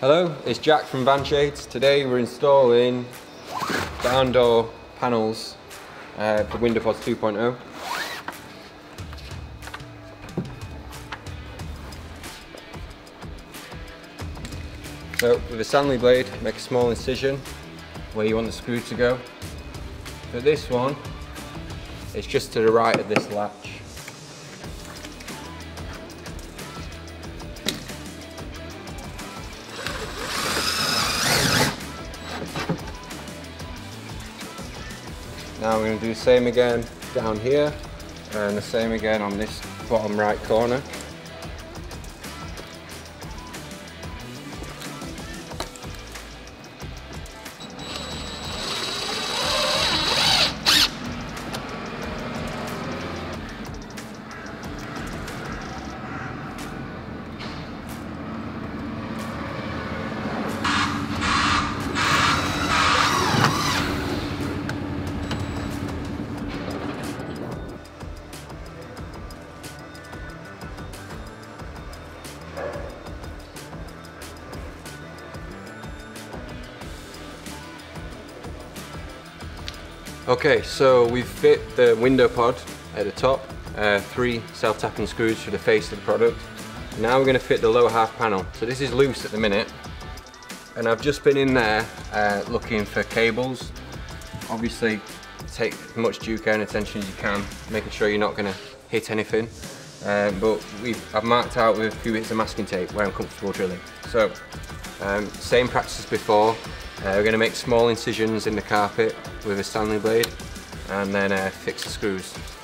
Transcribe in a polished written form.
Hello, it's Jack from Vanshades. Today we're installing barn door panels for Window Pods 2.0. So with a Stanley blade, make a small incision where you want the screw to go. For this one, it's just to the right of this latch. Now we're going to do the same again down here and the same again on this bottom right corner. Okay, so we've fit the window pod at the top, three self-tapping screws for the face of the product. Now we're going to fit the lower half panel. So this is loose at the minute, and I've just been in there looking for cables. Obviously, take as much due care and attention as you can, making sure you're not going to hit anything. But I've marked out with a few bits of masking tape where I'm comfortable drilling. So, same practice as before. We're going to make small incisions in the carpet with a Stanley blade and then fix the screws.